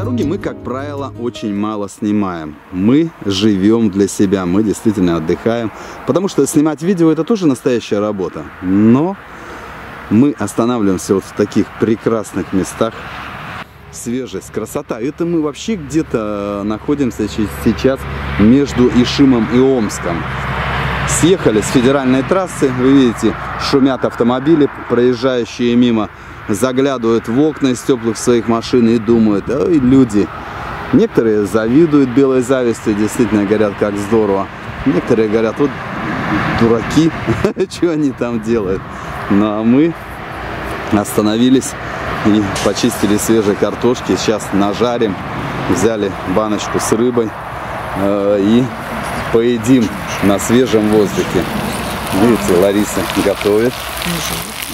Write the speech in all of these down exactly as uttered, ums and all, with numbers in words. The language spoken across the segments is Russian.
дороги мы, как правило, очень мало снимаем. Мы живем для себя, мы действительно отдыхаем. Потому что снимать видео — это тоже настоящая работа. Но мы останавливаемся вот в таких прекрасных местах. Свежесть, красота. Это мы вообще где-то находимся сейчас между Ишимом и Омском. Съехали с федеральной трассы, вы видите, шумят автомобили, проезжающие мимо, заглядывают в окна из теплых своих машин и думают: ой, люди. Некоторые завидуют белой завистью, действительно говорят, как здорово. Некоторые говорят: вот дураки, что они там делают. Ну а мы остановились и почистили свежие картошки, сейчас нажарим, взяли баночку с рыбой и поедим на свежем воздухе. Видите, Лариса готовит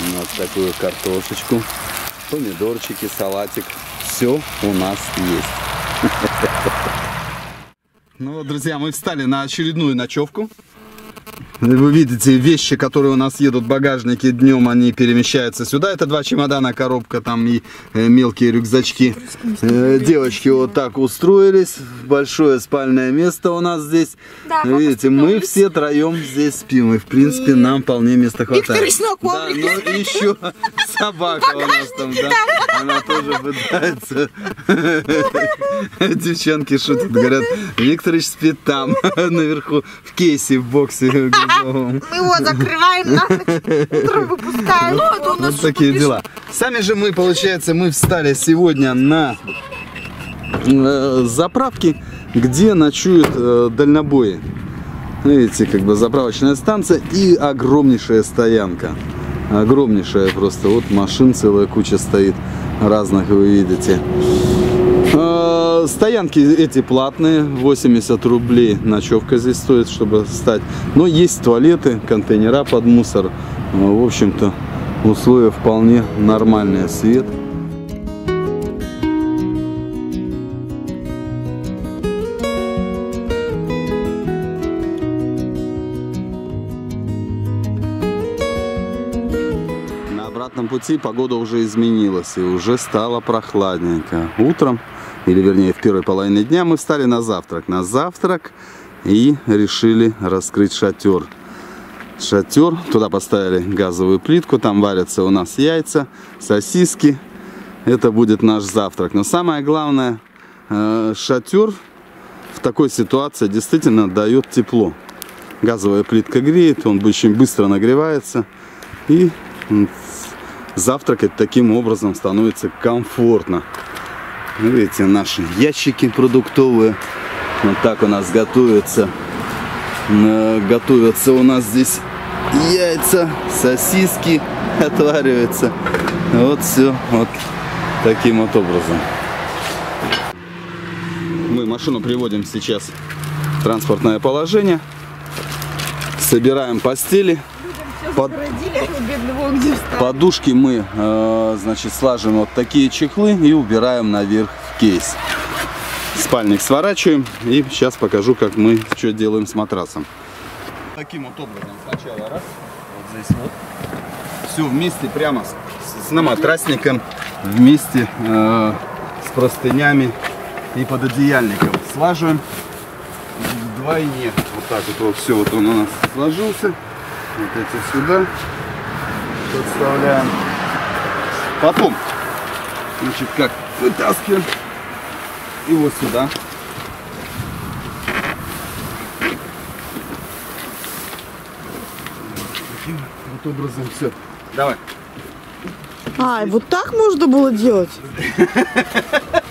у нас такую картошечку, помидорчики, салатик. Все у нас есть. Ну вот, друзья, мы встали на очередную ночевку. Вы видите, вещи, которые у нас едут в багажнике днем, они перемещаются сюда. Это два чемодана, коробка там и мелкие рюкзачки. Девочки вот так устроились. Большое спальное место у нас здесь. Да, видите, мы все троем здесь спим. И, в принципе, и... нам вполне места хватает. Викторович, да, но еще собака у нас там, да. Она тоже пытается. Девчонки шутят, говорят: Викторович спит там, наверху, в кейсе, в боксе. Мы его закрываем, на ночь, утром выпускаем. Вот, у нас вот такие дела. Сами же мы, получается, мы встали сегодня на э, заправке, где ночуют э, дальнобои. Видите, как бы заправочная станция и огромнейшая стоянка. Огромнейшая просто. Вот машин целая куча стоит разных, вы видите. Стоянки эти платные, восемьдесят рублей ночевка здесь стоит, чтобы встать. Но есть туалеты, контейнера под мусор. В общем-то, условия вполне нормальные. Свет. На обратном пути погода уже изменилась и уже стало прохладненько. Утром, или вернее в первой половине дня, мы встали на завтрак. На завтрак и решили раскрыть шатер. Шатер, туда поставили газовую плитку, там варятся у нас яйца, сосиски. Это будет наш завтрак. Но самое главное, шатер в такой ситуации действительно дает тепло. Газовая плитка греет, он очень быстро нагревается. И завтракать таким образом становится комфортно. Видите, наши ящики продуктовые. Вот так у нас готовятся. Готовятся у нас здесь яйца, сосиски отвариваются. Вот все вот таким вот образом. Мы машину приводим сейчас в транспортное положение. Собираем постели. Под... Подушки мы, значит, слаживаем вот такие чехлы и убираем наверх в кейс. Спальник сворачиваем, и сейчас покажу, как мы что делаем с матрасом. Таким вот образом сначала раз, вот здесь вот, все вместе прямо с, с матрасником, вместе э, с простынями и пододеяльником слаживаем вдвойне. Вот так вот, вот все вот он у нас сложился. Вот эти сюда подставляем. Потом, значит, как вытаскиваем и вот сюда. Таким вот образом все. Давай. А, и вот так можно было делать?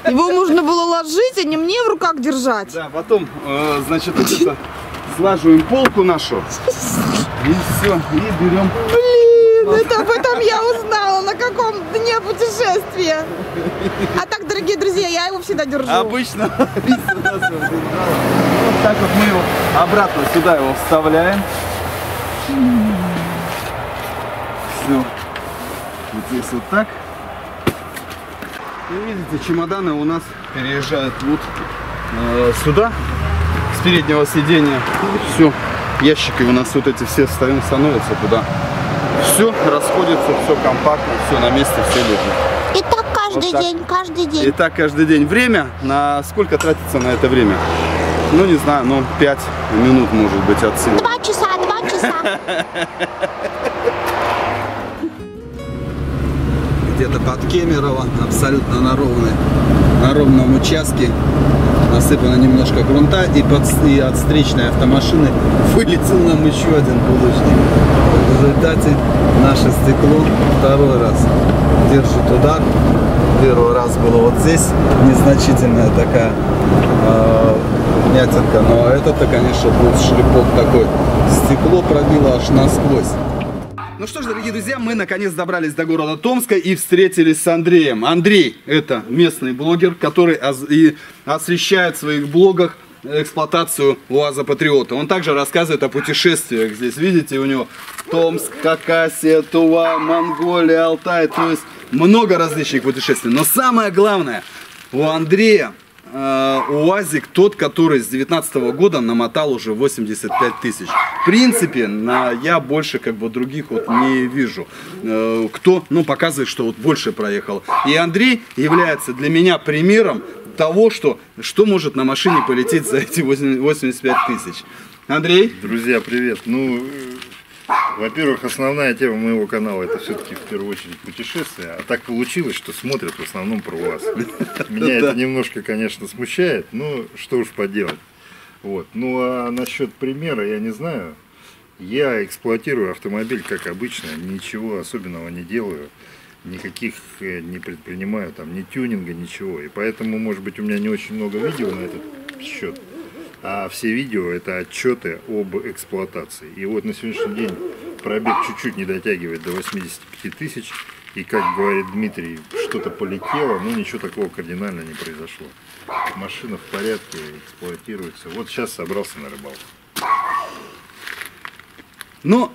Его можно было ложить, а не мне в руках держать. Да, потом, значит, слаживаем полку нашу. И все, и берем. Блин, это об этом я узнала на каком дне путешествия. А так, дорогие друзья, я его всегда держу. Обычно. Вот так вот мы его обратно сюда его вставляем. Все. Вот здесь вот так. И видите, чемоданы у нас переезжают вот э, сюда, с переднего сиденья. Все. Ящики у нас вот эти все встаем, становятся туда. Все расходится, все компактно, все на месте, все лежит. И так Каждый вот день, каждый день. И так каждый день. Время, на сколько тратится на это время? Ну, не знаю, ну, пять минут, может быть, от силы. Два часа, два часа. Где-то под Кемерово, абсолютно на ровной, на ровном участке, насыпано немножко грунта, и, под, и от встречной автомашины вылетел нам еще один булыжник. В результате наше стекло второй раз держит удар. Первый раз было вот здесь, незначительная такая э, мятинка, но это-то, конечно, был шлепок такой. Стекло пробило аж насквозь. Ну что ж, дорогие друзья, мы наконец добрались до города Томска и встретились с Андреем. Андрей – это местный блогер, который и освещает в своих блогах эксплуатацию УАЗа Патриота. Он также рассказывает о путешествиях. Здесь, видите, у него Томск, Хакасия, Тува, Монголия, Алтай. То есть много различных путешествий. Но самое главное, у Андрея э, УАЗик тот, который с девятнадцатого года намотал уже восемьдесят пять тысяч. В принципе, на, я больше как бы других вот не вижу. Э, кто, ну, показывает, что вот больше проехал. И Андрей является для меня примером того, что, что может на машине полететь за эти восемьдесят пять тысяч. Андрей? Друзья, привет. Ну, во-первых, основная тема моего канала — это все-таки в первую очередь путешествия. А так получилось, что смотрят в основном про вас. Меня это немножко, конечно, смущает, но что уж поделать. Вот. Ну, а насчет примера я не знаю. Я эксплуатирую автомобиль как обычно, ничего особенного не делаю. Никаких не предпринимаю, там, ни тюнинга, ничего. И поэтому, может быть, у меня не очень много видео на этот счет. А все видео — это отчеты об эксплуатации. И вот на сегодняшний день пробег чуть-чуть не дотягивает до восьмидесяти пяти тысяч. И, как говорит Дмитрий, что-то полетело, но ничего такого кардинально не произошло. Машина в порядке, эксплуатируется. Вот сейчас собрался на рыбалку. Но...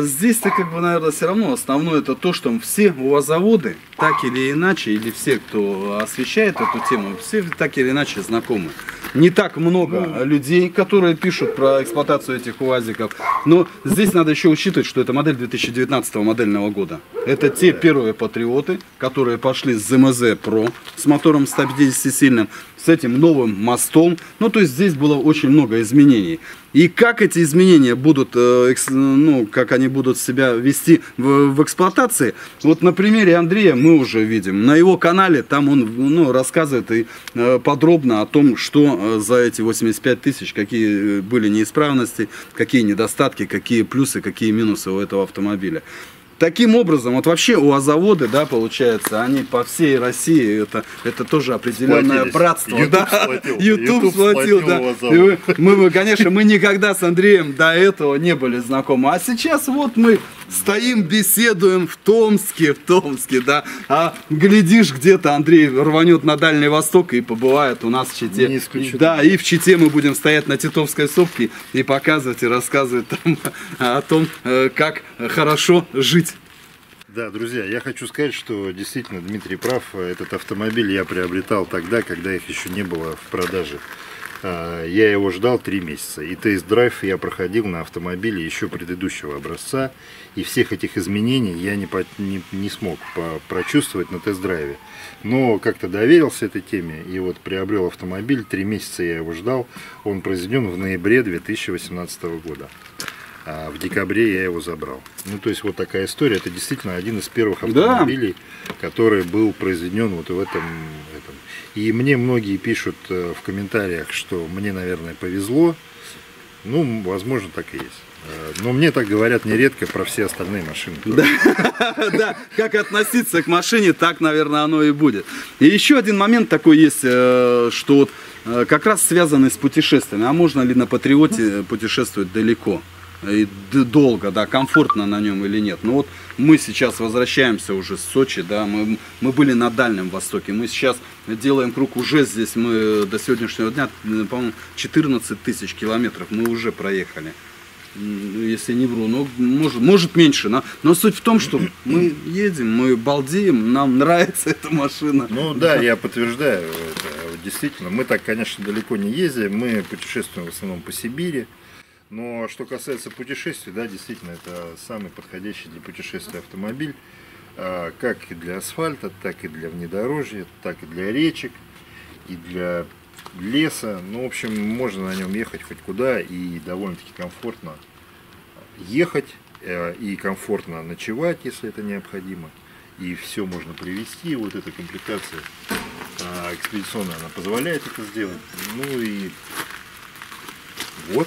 Здесь-то, как бы, наверное, все равно основное это то, что все УАЗоводы, так или иначе, или все, кто освещает эту тему, все так или иначе знакомы. Не так много ну, людей, которые пишут про эксплуатацию этих УАЗиков, но здесь надо еще учитывать, что это модель две тысячи девятнадцатого модельного года. Это те первые патриоты, которые пошли с ЗМЗ-ПРО с мотором ста пятидесяти сильным, с этим новым мостом. Ну, то есть здесь было очень много изменений. И как эти изменения будут, ну, как они будут себя вести в, в эксплуатации, вот на примере Андрея мы уже видим. На его канале там он ну, рассказывает и подробно о том, что за эти восемьдесят пять тысяч, какие были неисправности, какие недостатки, какие плюсы, какие минусы у этого автомобиля. Таким образом, вот вообще УАЗоводы, да, получается, они по всей России, это, это тоже определенное братство. YouTube да? сплотил, YouTube сплотил, сплотил да. мы, мы, конечно, мы никогда с Андреем до этого не были знакомы, а сейчас вот мы стоим, беседуем в Томске, в Томске, да, а глядишь, где-то Андрей рванет на Дальний Восток и побывает у нас в Чите. Не исключено. Да, и в Чите мы будем стоять на Титовской сопке и показывать, и рассказывать там о том, как хорошо жить. Да, друзья, я хочу сказать, что действительно Дмитрий прав. Этот автомобиль я приобретал тогда, когда их еще не было в продаже. Я его ждал три месяца. И тест-драйв я проходил на автомобиле еще предыдущего образца. И всех этих изменений я не, по, не, не смог по, прочувствовать на тест-драйве. Но как-то доверился этой теме и вот приобрел автомобиль. Три месяца я его ждал. Он произведен в ноябре две тысячи восемнадцатого года. А в декабре я его забрал. Ну, то есть вот такая история. Это действительно один из первых автомобилей, да, который был произведен вот в этом, этом. И мне многие пишут в комментариях, что мне, наверное, повезло. Ну, возможно, так и есть. Но мне так говорят нередко про все остальные машины. Да, как относиться к машине, так, наверное, оно и будет. И еще один момент такой есть, что как раз связанный с путешествиями. А можно ли на Патриоте путешествовать далеко? И долго, да, комфортно на нем или нет. Но вот мы сейчас возвращаемся уже с Сочи, да, мы, мы были на Дальнем Востоке, мы сейчас делаем круг уже здесь, мы до сегодняшнего дня, по-моему, четырнадцать тысяч километров мы уже проехали. Если не вру, но может, может меньше, но, но суть в том, что мы едем, мы балдеем, нам нравится эта машина. Ну да, я подтверждаю, это, действительно, мы так, конечно, далеко не ездим, мы путешествуем в основном по Сибири. Но что касается путешествий, да, действительно, это самый подходящий для путешествия автомобиль. как и для асфальта, так и для внедорожья, так и для речек, и для леса. Ну, в общем, можно на нем ехать хоть куда, и довольно-таки комфортно ехать, и комфортно ночевать, если это необходимо. И все можно привезти. Вот эта комплектация экспедиционная, она позволяет это сделать. Ну и вот.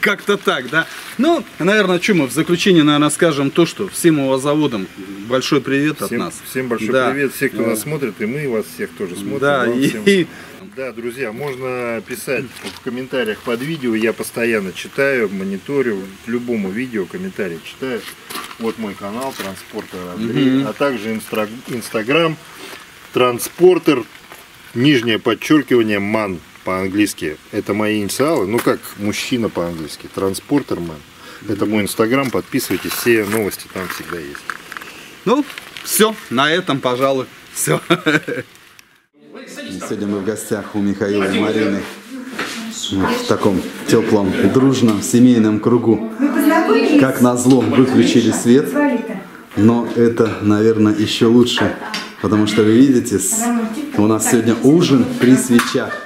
Как-то так, да? Ну, наверное, что мы в заключение, наверное, скажем то, что всем УАЗ-заводам большой привет всем, от нас. Всем большой да. привет, все, кто да. нас смотрит, и мы вас всех тоже смотрим. Да, и... всем... да, друзья, можно писать в комментариях под видео, я постоянно читаю, мониторю, к любому видео комментарии читаю. Вот мой канал Транспортер Андрей, угу. а также инстра... Инстаграм Транспортер, нижнее подчеркивание, ман. По-английски. Это мои инициалы. Ну как мужчина по-английски. Транспортермен. Это мой инстаграм. Подписывайтесь. Все новости там всегда есть. Ну, все. На этом, пожалуй, все. Сегодня мы в гостях у Михаила и Марины. В таком теплом, дружном, семейном кругу. Как назло, выключили свет. Но это, наверное, еще лучше. Потому что вы видите, у нас сегодня ужин при свечах.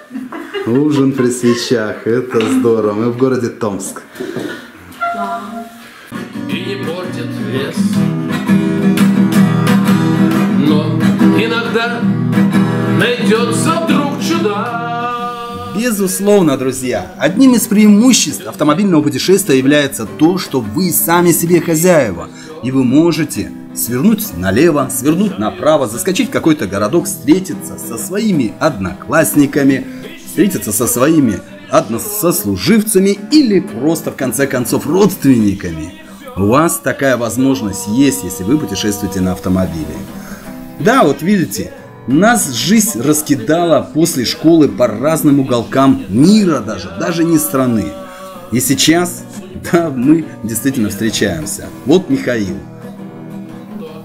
Ужин при свечах, это здорово. Мы в городе Томск. И не портит вес, но иногда найдется вдруг чудо. Безусловно, друзья, одним из преимуществ автомобильного путешествия является то, что вы сами себе хозяева, и вы можете свернуть налево, свернуть направо, заскочить в какой-то городок, встретиться со своими одноклассниками, встретиться со своими односослуживцами или просто, в конце концов, родственниками. У вас такая возможность есть, если вы путешествуете на автомобиле. Да, вот видите, нас жизнь раскидала после школы по разным уголкам мира даже, даже не страны. И сейчас, да, мы действительно встречаемся. Вот Михаил.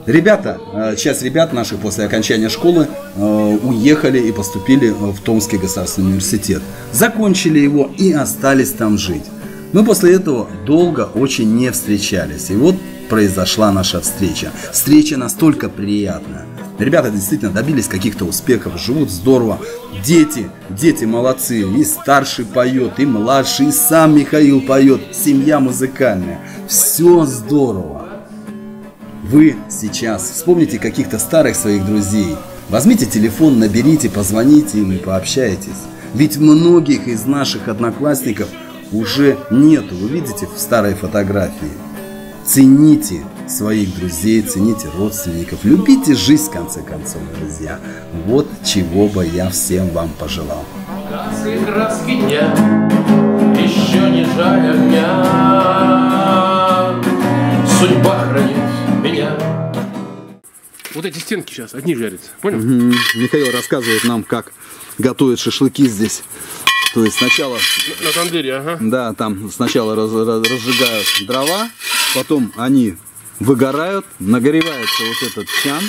Ребята, часть ребят наших после окончания школы э, уехали и поступили в Томский государственный университет. Закончили его и остались там жить. Мы после этого долго очень не встречались. И вот произошла наша встреча. Встреча настолько приятная. Ребята действительно добились каких-то успехов, живут здорово. Дети, дети молодцы. И старший поет, и младший, и сам Михаил поет. Семья музыкальная. Все здорово. Вы сейчас вспомните каких-то старых своих друзей. Возьмите телефон, наберите, позвоните им и пообщайтесь. Ведь многих из наших одноклассников уже нету, вы видите в старой фотографии. Цените своих друзей, цените родственников. Любите жизнь, в конце концов, друзья. Вот чего бы я всем вам пожелал. Краски дня, еще не жаль огня. Судьба хранит. Меня. Вот эти стенки сейчас одни жарятся, понял? Угу. Михаил рассказывает нам, как готовят шашлыки здесь. То есть сначала... На тандыре, ага. Да, там сначала раз, раз, разжигают дрова, потом они выгорают, нагоревается вот этот чан,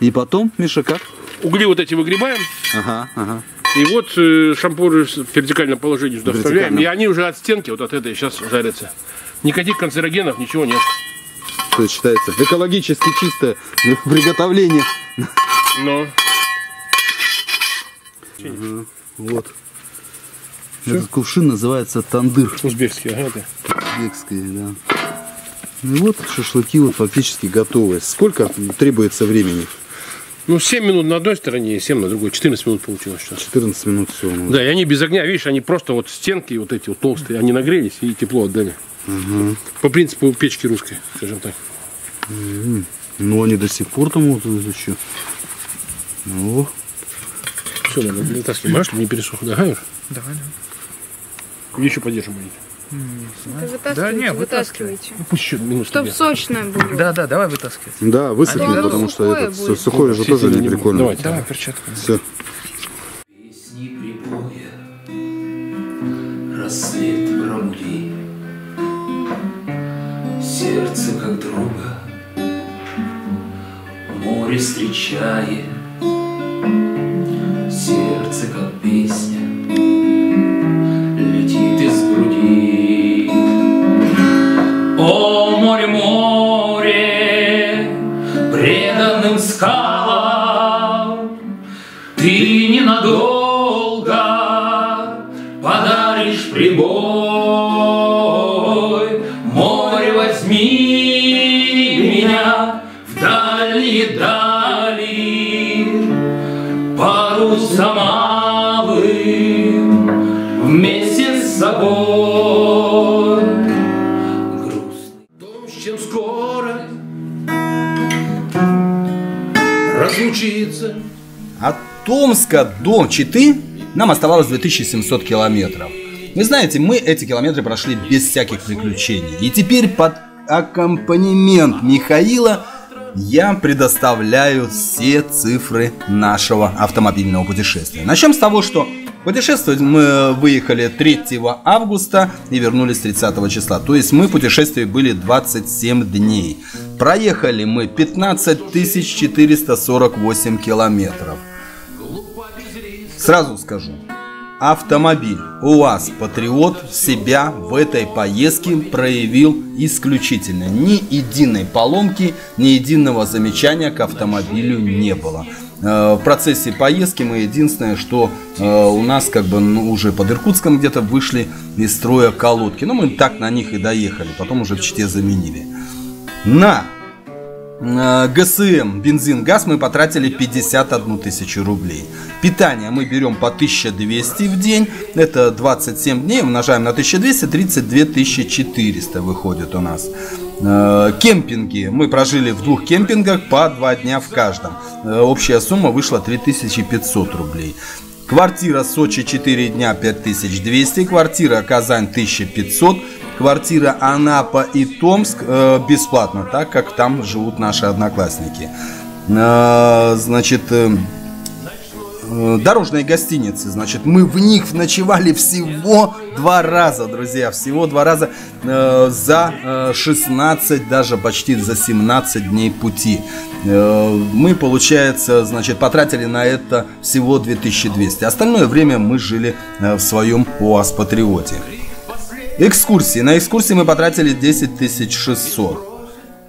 и потом, Миша, как? Угли вот эти выгребаем. Ага, ага. И вот э, шампуры в вертикальном положении сюда вставляем, и они уже от стенки, вот от этой, сейчас жарятся. Никаких канцерогенов, ничего нет. Что считается экологически чистое приготовление. Но. Угу. Вот. Что? Этот кувшин называется тандыр. Узбекский, ага. Узбекский, да. Ну вот шашлыки вот фактически готовы. Сколько требуется времени? Ну, семь минут на одной стороне и семь на другой. четырнадцать минут получилось сейчас. четырнадцать минут все. Ну. Да, и они без огня, видишь, они просто вот стенки вот эти вот толстые, они нагрелись и тепло отдали. Угу. По принципу печки русской, скажем так. Угу. Ну они до сих пор там вот еще. О. Все, надо вытаскивать, а, чтобы не пересохло. Давай, давай. Еще подержим будет. Вытаскивайте, да, не, вытаскивайте. вытаскивайте. Чтоб сочное было. Да, да, давай вытаскивать. Да, высохнет, а потому что это сухое же тоже не прикольно. Давайте, давай, перчатку. Все. Песни припоя, рассвет промули, сердце как друга, море встречает, сердце как песня. О, море, море, Ты ненадолго подаришь прибой. Море, возьми меня в дальние дали, парусом алым вместе с собой. Грустный дом, с чем скоро разлучиться. От Томска до Читы нам оставалось две тысячи семьсот километров. Вы знаете, мы эти километры прошли без всяких приключений. И теперь под аккомпанемент Михаила я предоставляю все цифры нашего автомобильного путешествия. Начнем с того, что путешествовать мы выехали третьего августа и вернулись тридцатого числа. То есть мы в путешествии были двадцать семь дней. Проехали мы пятнадцать тысяч четыреста сорок восемь километров. Сразу скажу, автомобиль УАЗ Патриот себя в этой поездке проявил исключительно. Ни единой поломки, ни единого замечания к автомобилю не было. В процессе поездки мы единственное, что у нас как бы ну, уже под Иркутском где-то вышли из строя колодки. Но мы так на них и доехали, потом уже в Чите заменили. На ГСМ, бензин, газ мы потратили пятьдесят одну тысячу рублей. Питание мы берем по тысяче двести в день. Это двадцать семь дней. Умножаем на тысячу двести, тридцать две тысячи четыреста выходит у нас. Кемпинги. Мы прожили в двух кемпингах по два дня в каждом. Общая сумма вышла три тысячи пятьсот рублей. Квартира Сочи четыре дня, пять тысяч двести. Квартира Казань тысяча пятьсот. Квартира Анапа и Томск э, бесплатно, так как там живут наши одноклассники. Э, значит, э, дорожные гостиницы. Значит, мы в них ночевали всего два раза, друзья. Всего два раза э, за шестнадцать, даже почти за семнадцать дней пути. Мы, получается, значит, потратили на это всего две тысячи двести. Остальное время мы жили в своем УАЗ Патриоте. Экскурсии. На экскурсии мы потратили десять тысяч шестьсот.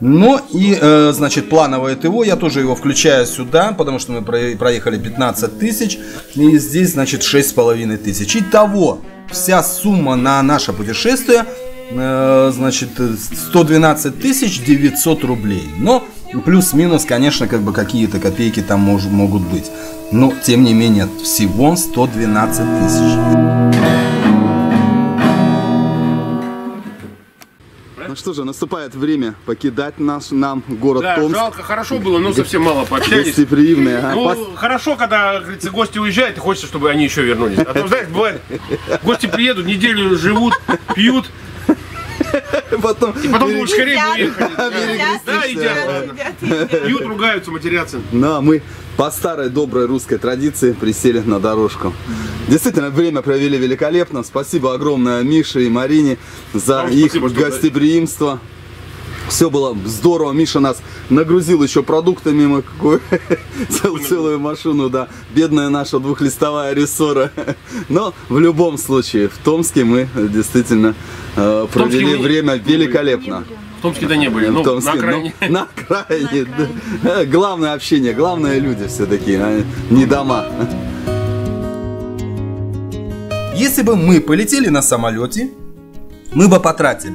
Ну и, э, значит, плановое ТО, я тоже его включаю сюда, потому что мы проехали пятнадцать тысяч. И здесь, значит, шесть с половиной тысяч. Итого, вся сумма на наше путешествие, э, значит, сто двенадцать тысяч девятьсот рублей. Но плюс-минус, конечно, как бы какие-то копейки там мож, могут быть. Но, тем не менее, всего сто двенадцать тысяч. Ну что же, наступает время покидать наш, нам город да, Томск. Жалко, хорошо было, но совсем мало пообщались. Гостеприимные. А? Ну, хорошо, когда, как говорится, гости уезжают, и хочется, чтобы они еще вернулись. А то, знаешь, бывает, гости приедут, неделю живут, пьют. Потом, и потом лучше скорее уехали. Да, да, едят. Пьют, ругаются, матерятся. Да, мы по старой доброй русской традиции присели на дорожку. Действительно, время провели великолепно. Спасибо огромное Мише и Марине за Вам их спасибо, гостеприимство. Все было здорово. Миша нас нагрузил еще продуктами. Мы цел, целую машину, да. Бедная наша двухлистовая рессора. Но в любом случае, в Томске мы действительно э, провели время великолепно. В Томске-то не были, но на окраине. На окраине. Главное общение, главное люди все-таки, не дома. Если бы мы полетели на самолете, мы бы потратили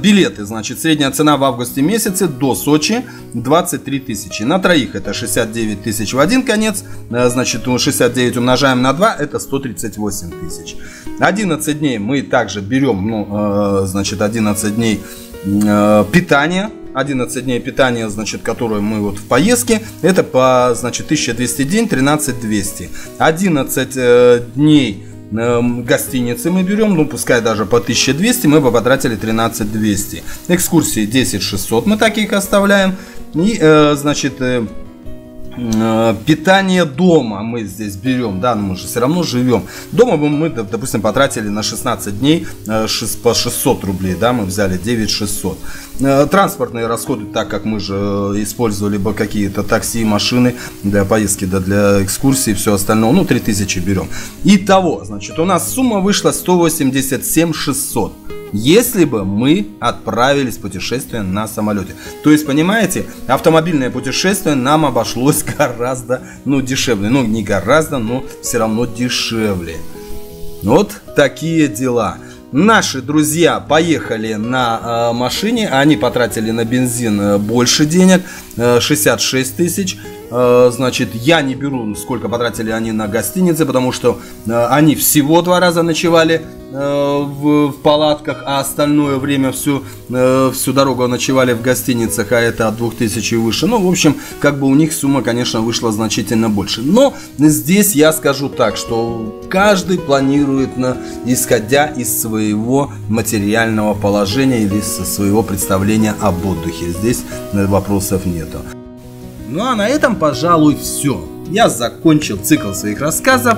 билеты, значит, средняя цена в августе месяце до Сочи двадцать три тысячи. На троих это шестьдесят девять тысяч в один конец. Значит, шестьдесят девять умножаем на два, это сто тридцать восемь тысяч. одиннадцать дней мы также берем, ну, значит, одиннадцать дней питания. одиннадцать дней питания, значит, которые мы вот в поездке, это по, значит, тысяча двести день, тринадцать тысяч двести. одиннадцать дней гостиницы мы берем, ну пускай даже по тысяче двести, мы бы потратили тринадцать тысяч двести. Экскурсии десять тысяч шестьсот мы таких оставляем. И, э, значит, э, э, питание дома мы здесь берем, да, мы же все равно живем. Дома бы мы, допустим, потратили на шестнадцать дней э, по шестьсот рублей, да, мы взяли девять тысяч шестьсот. Э, транспортные расходы, так как мы же использовали бы какие-то такси, машины для поездки, да, для экскурсии и все остальное, ну, три тысячи берем. Итого, значит, у нас сумма вышла сто восемьдесят семь тысяч шестьсот. если бы мы отправились в путешествие на самолете. То есть, понимаете, автомобильное путешествие нам обошлось гораздо, ну, дешевле. Ну, не гораздо, но все равно дешевле. Вот такие дела. Наши друзья поехали на э, машине, они потратили на бензин больше денег, э, шестьдесят шесть тысяч. Э, значит, я не беру, сколько потратили они на гостиницы, потому что э, они всего два раза ночевали э, в, в палатках, а остальное время всю, э, всю дорогу ночевали в гостиницах, а это от двух тысяч и выше. Ну, в общем, как бы у них сумма, конечно, вышла значительно больше. Но здесь я скажу так, что... Каждый планирует, на, исходя из своего материального положения или со своего представления об отдыхе. Здесь вопросов нету. Ну а на этом, пожалуй, все. Я закончил цикл своих рассказов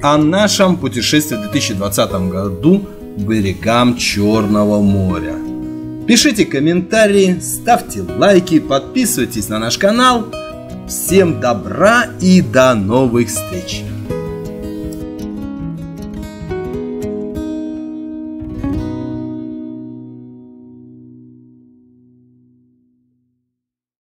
о нашем путешествии в две тысячи двадцатом году к берегам Черного моря. Пишите комментарии, ставьте лайки, подписывайтесь на наш канал. Всем добра и до новых встреч!